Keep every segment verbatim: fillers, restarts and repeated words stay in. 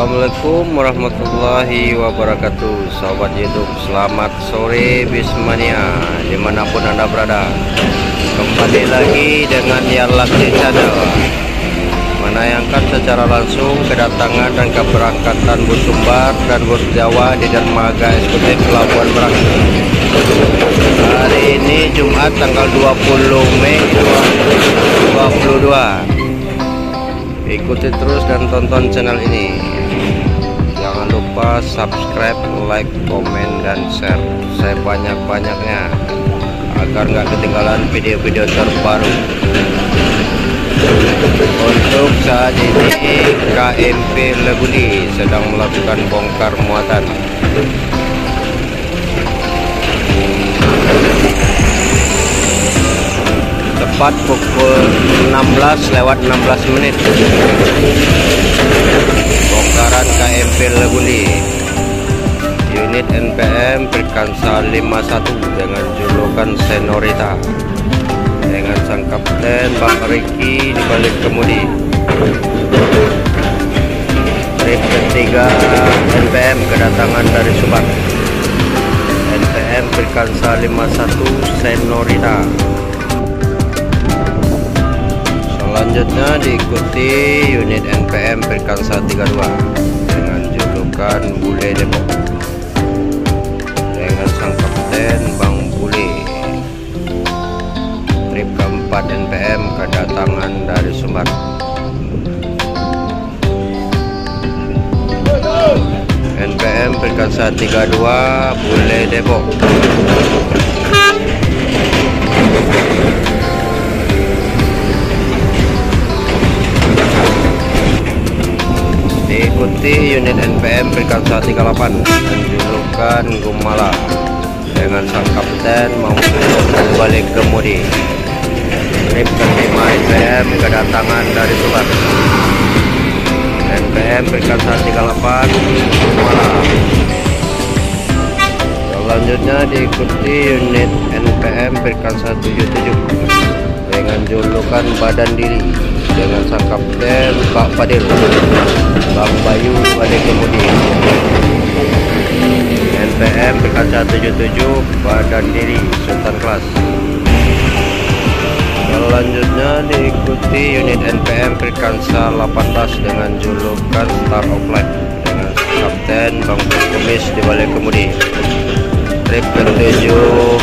Assalamualaikum warahmatullahi wabarakatuh. Sahabat YouTube, selamat sore Bismania dimanapun Anda berada. Kembali lagi dengan Yalakce Channel, menayangkan secara langsung kedatangan dan keberangkatan bus Sumbar dan bus Jawa di dermaga eksekutif Pelabuhan Merak. Hari ini Jumat tanggal dua puluh Mei dua ribu dua puluh dua. Ikuti terus dan tonton channel ini. Jangan lupa subscribe, like, komen, dan share sebanyak-banyaknya agar nggak ketinggalan video-video terbaru. Untuk saat ini K M P Lebundi sedang melakukan bongkar muatan. Tepat pukul enam belas lewat enam belas menit bongkaran K M P Legundi unit N P M Perkansa lima puluh satu dengan julukan Senorita dengan sang kapten Bang Riki di balik kemudi. Trip ketiga N P M kedatangan dari Subang, N P M Perkansa lima puluh satu Senorita. Selanjutnya diikuti unit N P M Perkasa tiga puluh dua dengan julukan Bule Depok dengan sang kapten Bang Bule. Trip keempat N P M kedatangan dari Sumbar. N P M Perkasa tiga puluh dua Bule Depok. Diikuti unit N P M Perkasa tiga puluh delapan dan julukan Gumala dengan sang kapten Mampu balik kemudi. Trip kelima N P M kedatangan dari Subang, N P M Perkasa tiga puluh delapan Gumala. Selanjutnya diikuti unit N P M Perkasa tujuh puluh tujuh dengan julukan Badan Diri dengan sang kapten Pak Fadil Bang Bayu balik kemudi. N P M Perkasa tujuh puluh tujuh Badan Diri Sultan Kelas. Selanjutnya diikuti unit N P M Perkansa delapan belas dengan julukan Star of Life dengan kapten Bang Kumis di balik kemudi. Trip ketujuh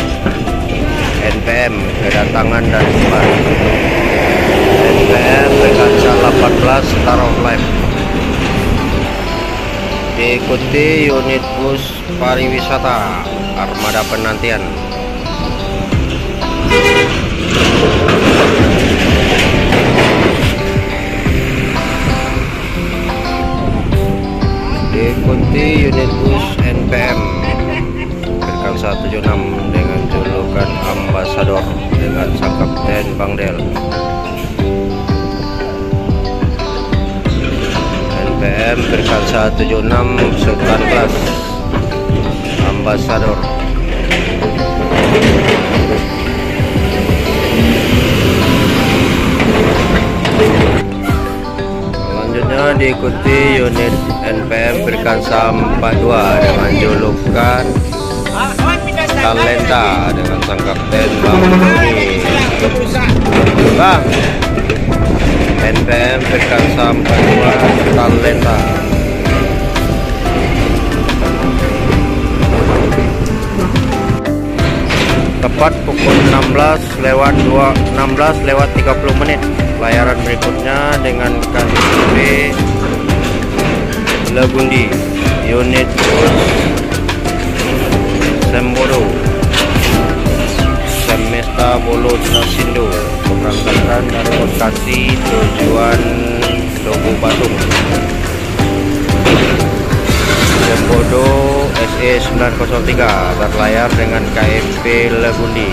N P M kedatangan dari Semarang, N P M Perkasa delapan belas Star of Life. Diikuti unit bus pariwisata Armada Penantian. Diikuti unit bus N P M Perkansa tujuh puluh enam dengan julukan Ambasador dengan sang kapten Bang Del. N P M Perkasa tujuh puluh enam Sultan Kelas Ambasador. Selanjutnya diikuti unit N P M Perkansa empat puluh dua dengan julukan Talenta dengan sang kapten Bang Budi. Bang N P M Perkasa empat puluh dua Talenta. Tepat pukul enam belas lewat tiga puluh menit. Layaran berikutnya dengan K M P Legundi unit Sembodo Semesta Bolutnoshindo berangkatan dari Bekasi tujuan Tugu Batung, Sembodo S E sembilan nol tiga berlayar dengan K M P Lebundi.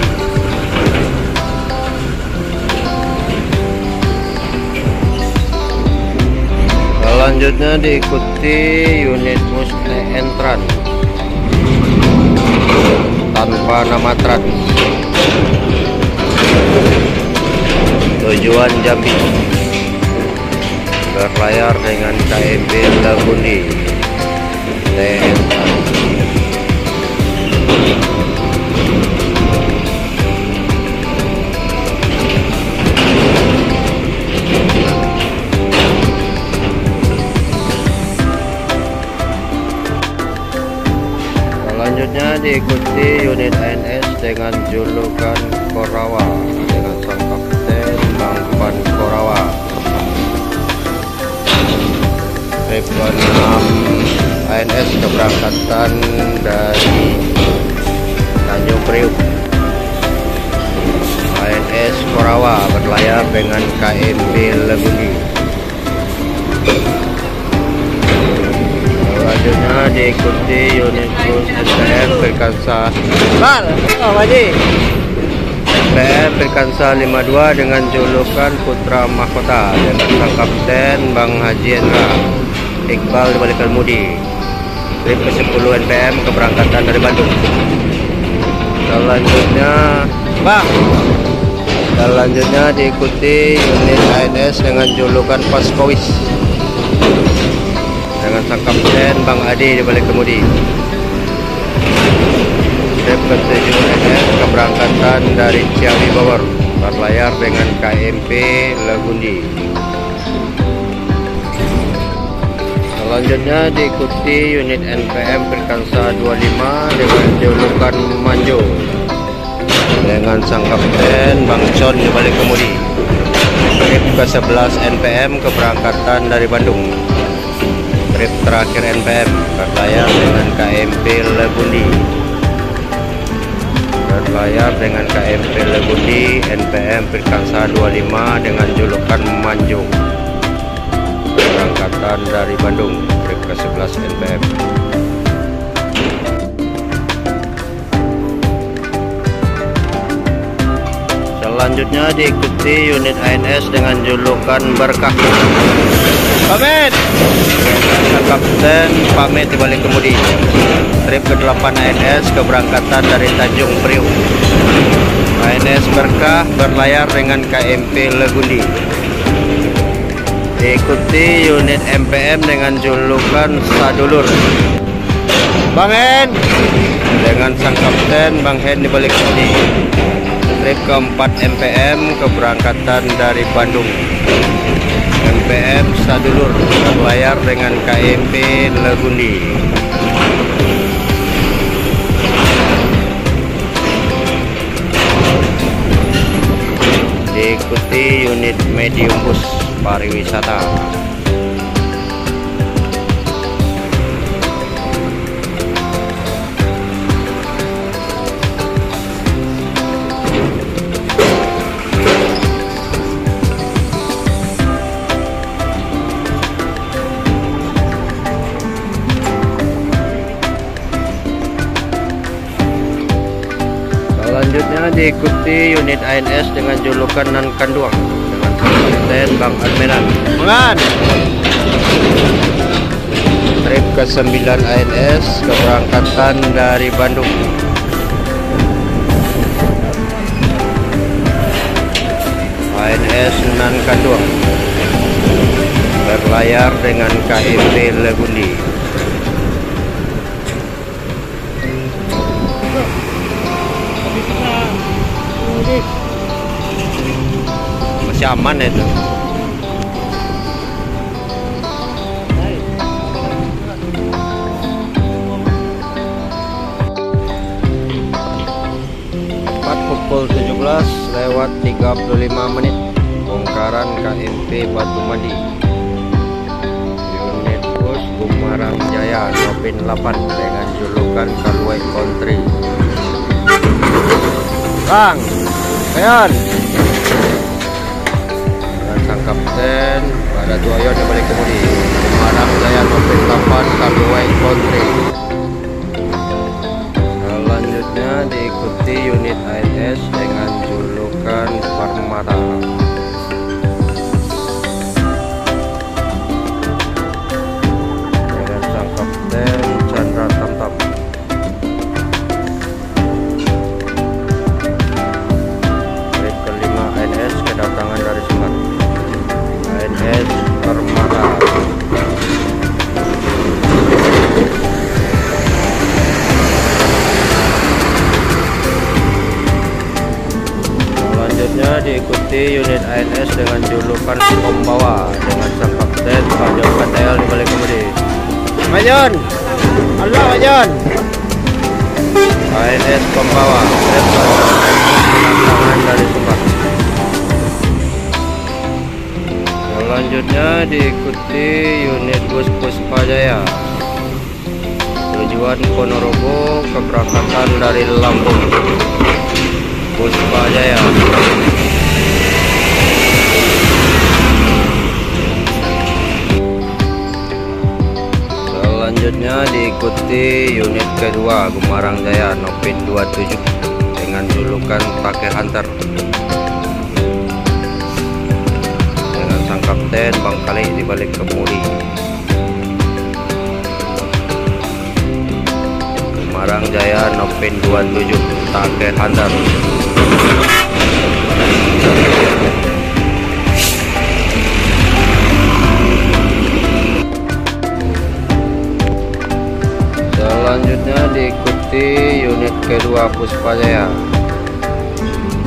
Selanjutnya diikuti unit bus Entran tanpa nama tran tujuan Jambi berlayar dengan K M P Batu Lebundi. Selanjutnya diikuti unit A N S dengan julukan Korawa dengan sang kapten Bangpan Korawa. Ribuan enam A N S keberangkatan dari Tanjung Priuk. A N S Korawa berlayar dengan K M P Legundi. Selanjutnya diikuti unit bus N P M Perkasa N P M Perkasa lima puluh dua dengan julukan Putra Mahkota dengan sang kapten Bang Haji Endra Iqbal Balikal Mudi. Trip ke sepuluh N P M keberangkatan dari Bandung. Selanjutnya Bang selanjutnya diikuti unit A N S dengan julukan Paskowis dengan sang kapten Bang Adi Balikal Mudi. Trip ke tujuh N P M keberangkatan dari Ciawi Bogor berlayar dengan K M P Legundi. Selanjutnya diikuti unit N P M Perkansa dua puluh lima dengan julukan Manjo dengan sang kapten Bang Con di balik kemudi. Trip ke sebelas N P M keberangkatan dari Bandung. Trip terakhir N P M berlayar dengan K M P Lebundi. Berlayar dengan K M P Lebundi N P M Perkansa dua puluh lima dengan julukan Manjo. Berangkatan dari Bandung, trip ke sebelas N P M. Selanjutnya diikuti unit A N S dengan julukan Berkah. Pamit. Kapten pamit di balik kemudi. Trip ke delapan A N S keberangkatan dari Tanjung Priuk. A N S Berkah berlayar dengan K M P Legundi. Diikuti unit M P M dengan julukan Sadulur Bang Hen dengan sang kapten Bang Hen di balik sini. Trip keempat M P M keberangkatan dari Bandung. M P M Sadulur berlayar dengan K M P Legundi. Diikuti unit medium bus pariwisata. Selanjutnya diikuti unit A N S dengan julukan Nan Kanduang dan Bang Admiral. Mangan. Trip ke sembilan A N S keberangkatan dari Bandung. A N S Nan Kanduang berlayar dengan K M P Lebundi. Aman itu. Tepat pukul tujuh belas lewat tiga puluh lima menit bongkaran K M P Batu Mandi unit bus Gumarang Jaya delapan dengan julukan Kalwai Country. Bang Leon kapten pada dua yon yang balik kemudi Gumarang Jaya delapan Kalwai Country. Selanjutnya diikuti unit A N S dengan julukan Permata. Dengan sang kapten Chandra Tamtam. Trip kelima A N S kedatangan dari Sumatera. A N S Permata. Djati unit A N S dengan julukan pembawa dengan sang kapten Majon P T L di balik komedi. Majon, halo Majon. A N S pembawa tangan dari Sumba. Selanjutnya diikuti unit bus Puspa Jaya tujuan Ponorogo keberangkatan dari Lampung. Puspa Jaya. Selanjutnya diikuti unit kedua Gumarang Jaya Nopin dua puluh tujuh dengan julukan Pakai Hunter dengan sang kapten Bang Kali di balik kemudi. Gumarang Jaya Nopin dua puluh tujuh Pakai Hunter. Selanjutnya diikuti unit kedua Puspa Jaya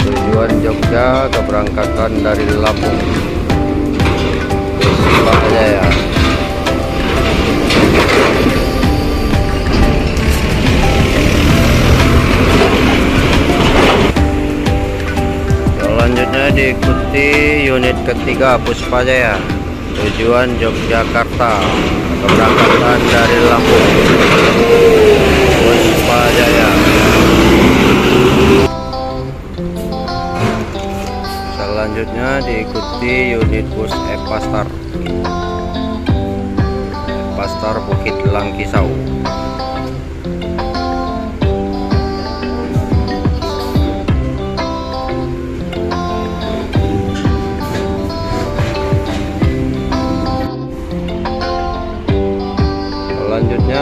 tujuan Jogja keberangkatan dari Lampung. Puspa Jaya. Selanjutnya diikuti unit ketiga Puspa Jaya tujuan Yogyakarta keberangkatan dari Lampung. Puspa Jaya. Selanjutnya diikuti unit bus E-Pastar E-Pastar Bukit Langkisau.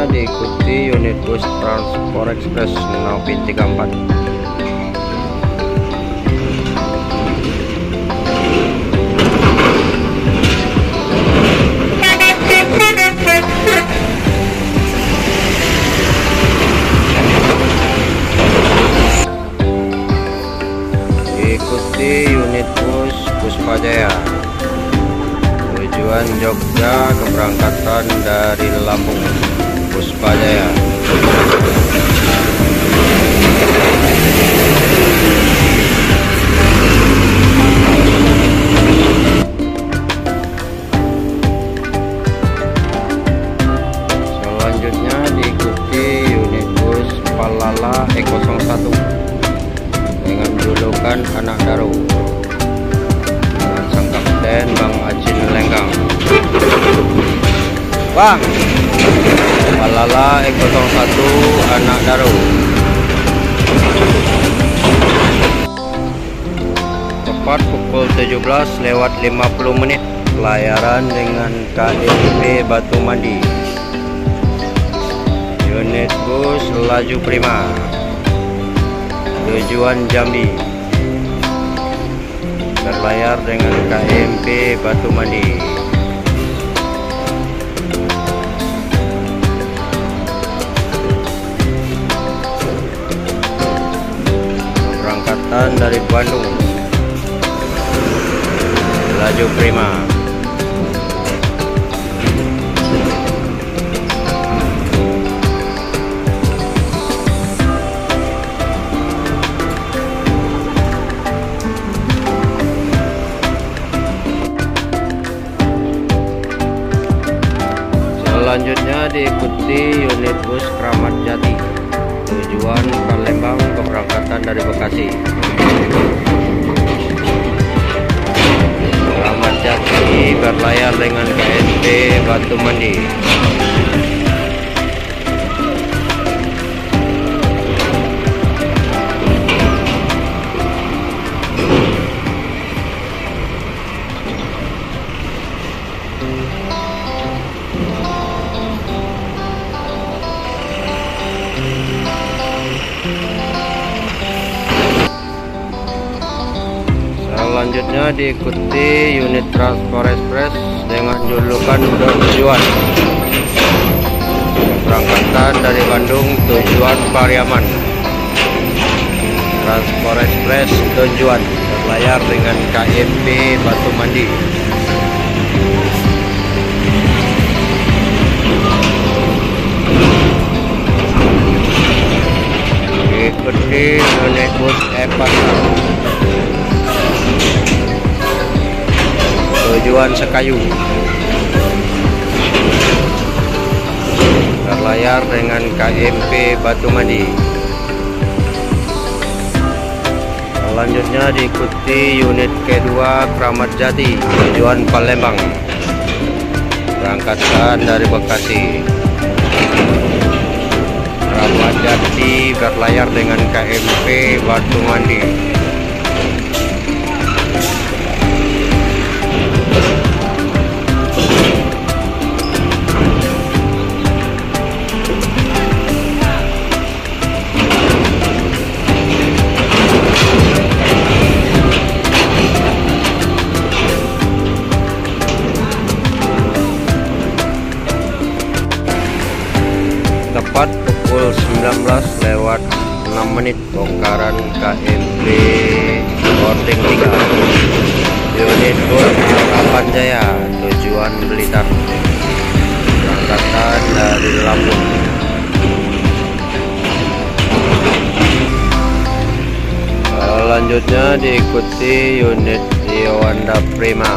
Diikuti unit bus Transport Express Nopin tiga puluh empat. Diikuti unit bus Puspa Jaya tujuan Jogja keberangkatan dari Lampung. Puspa Jaya. Selanjutnya diikuti unit bus Palala E nol satu dengan julukan Anak Daru dengan sang kapten Bang Acin Lenggang. Bang Palala E nol satu Anak Daru tepat pukul tujuh belas lewat lima puluh menit pelayaran dengan K M P Batu Mandi unit bus Laju Prima tujuan Jambi berlayar dengan K M P Batu Mandi. Dari Bandung Laju Prima. Selanjutnya diikuti unit bus Kramat Djati tujuan Palembang keberangkatan dari Bekasi. Kramat Djati berlayar dengan K S B Batu Mandi. Selanjutnya diikuti unit Transport Express dengan julukan tujuan berangkatan dari Bandung tujuan Pariaman. Transport Express tujuan layar dengan K M P Batu Mandi. Ikuti oleh bus E-Pastar tujuan Sekayu, berlayar dengan K M P Batu Mandi. Selanjutnya diikuti unit kedua Kramat Djati tujuan Palembang, berangkatkan dari Bekasi. Kramat Djati berlayar dengan K M P Batu Mandi. Tepat pukul sembilan belas lewat enam menit bongkaran K M P Portlink tiga unit Gumarang Jaya tujuan Blitar, berangkatan dari Lampung. Selanjutnya diikuti unit Laju Prima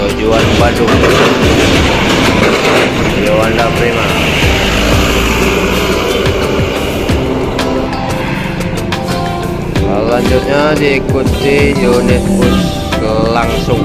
tujuan Bandung, Yalakce Prima. Selanjutnya diikuti unit bus langsung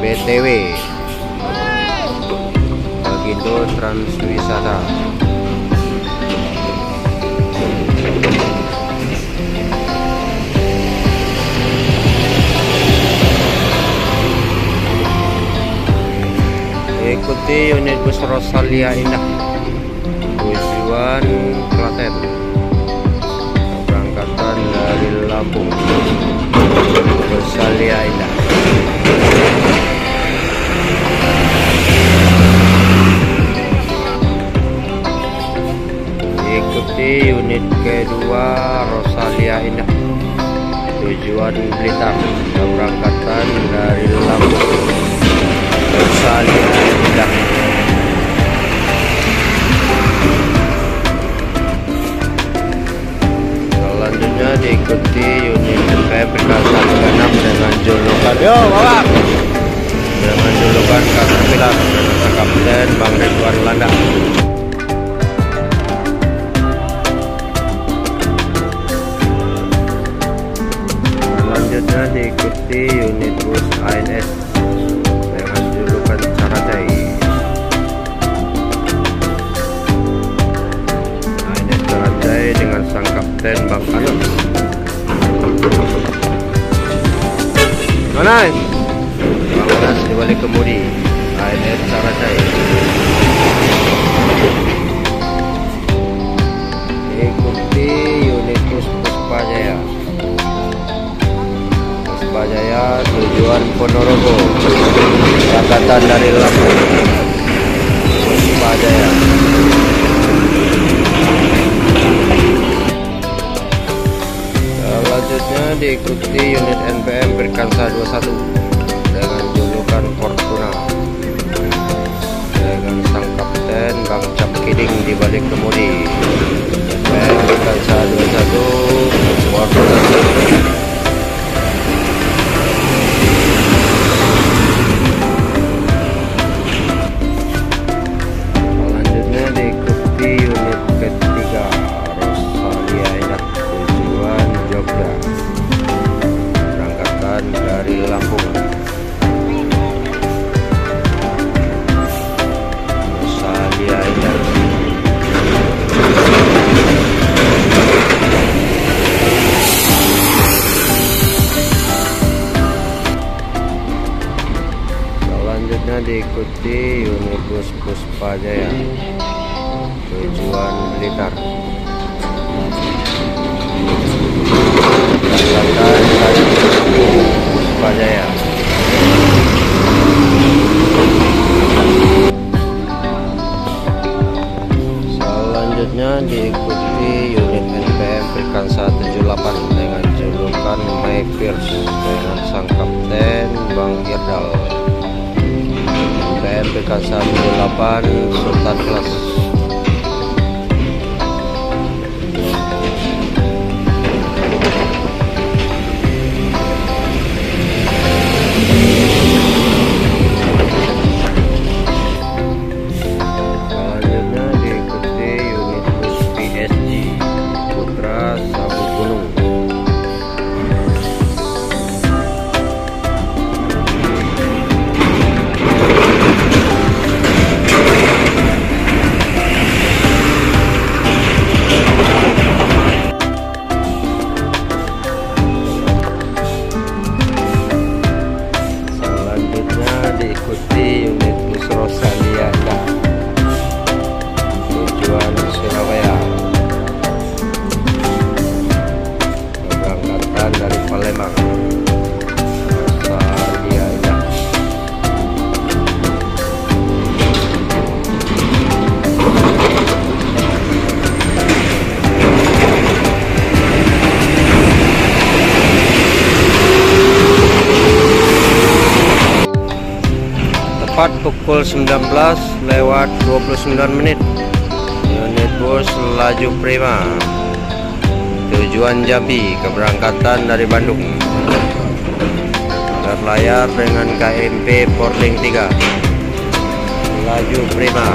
B T W Bagindo Transwisata. Ikuti unit bus Rosalia Indah tujuan Klaten, berangkatan dari Lampung. Rosalia Indah. Ikuti unit kedua Rosalia Indah tujuan Blitar, keberangkatan dari Lampung. Rosalia Indah. Selanjutnya diikuti unit N P M Perkasa tiga puluh enam dengan julukan Yo Bapak, dengan julukan Kapten Kapten Bang Ridwan Landa. Selanjutnya diikuti unit bus A N S dengan julukan Caratai. A N S Caratai dengan sang kapten Bang Anam. Nonai, Bang Anas di balik kemudi A N S Caratai. Diikuti unit bus Puspa Jaya. Puspa Jaya tujuan Ponorogo, berangkatan dari Lampung. Puspa Jaya. Selanjutnya diikuti unit N P M Perkasa dua puluh satu dengan julukan Fortuna, dengan sang kapten Bang Cap Kiding di balik kemudi. N P M Perkasa dua puluh satu Fortuna. Unit ketiga diikuti unibus Puspa Jaya tujuan Blitar. Silakan dari Puspa Jaya. Selanjutnya diikuti unit N P M Perkasa tujuh delapan dengan julukan My Pierce dengan sang kapten Bang Girdal. N P M Perkasa tujuh delapan Sultan Kelas. Pukul sembilan belas lewat dua puluh sembilan menit unit bus Laju Prima tujuan Jambi keberangkatan dari Bandung berlayar dengan K M P Portlink tiga Laju Prima.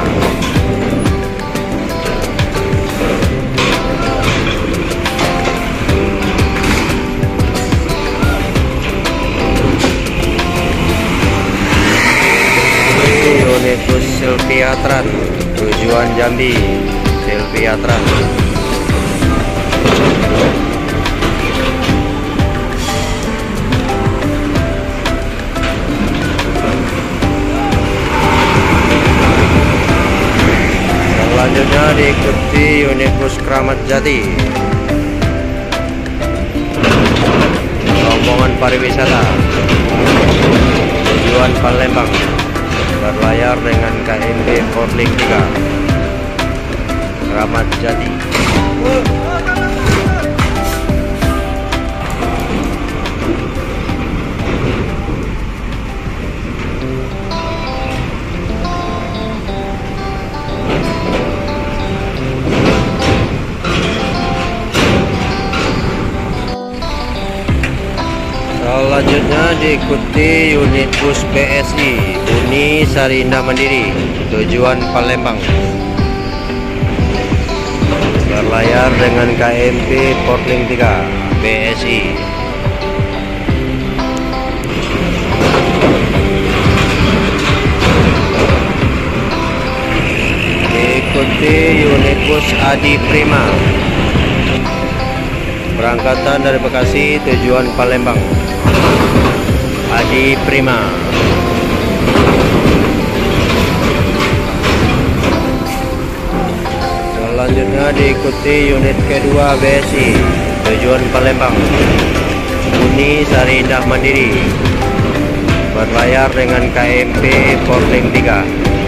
Bus Sylvia Tran tujuan Jambi Sylvia Tran. Selanjutnya diikuti unit bus Kramat Jati rombongan pariwisata tujuan Palembang berlayar dengan K M P Portlink tiga Kramat Djati. Selanjutnya diikuti unit bus B S I Uni Sari Indah Mandiri tujuan Palembang berlayar dengan K M P Portlink tiga B S I. Diikuti unit bus Adi Prima berangkatan dari Bekasi tujuan Palembang Adi Prima. Selanjutnya diikuti unit kedua B S I tujuan Palembang Uni Sari Indah Mandiri berlayar dengan K M P Portlink tiga